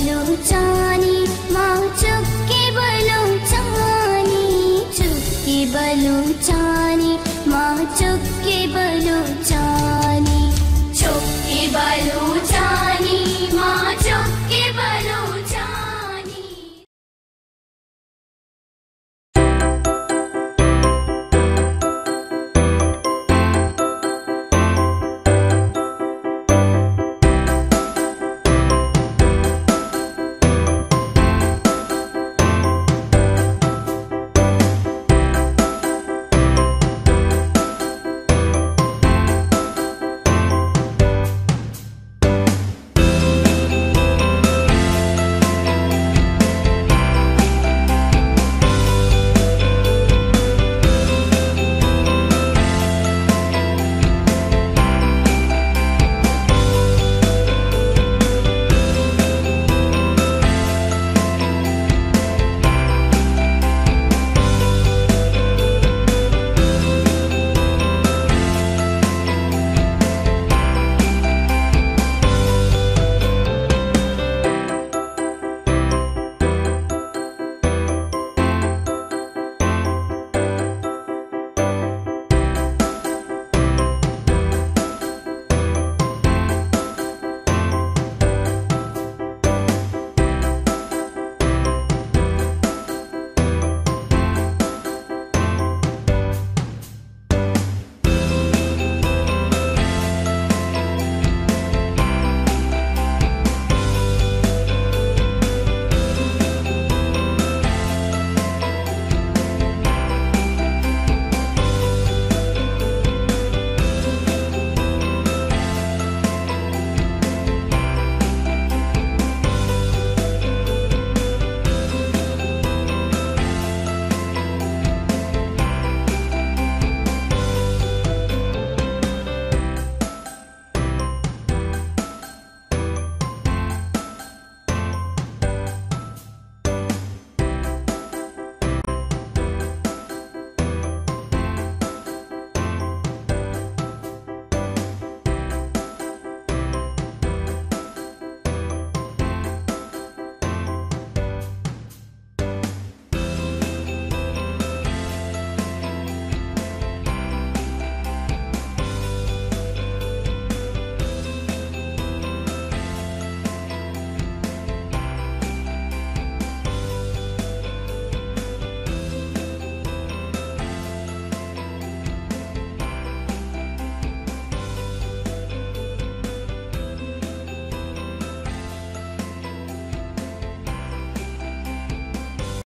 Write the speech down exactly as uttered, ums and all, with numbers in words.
बोलो चानी, माँ चुपके बोलो चानी, चुपके बोलो चानी, माँ चुपके बोलो चानी, चुपके बोलो।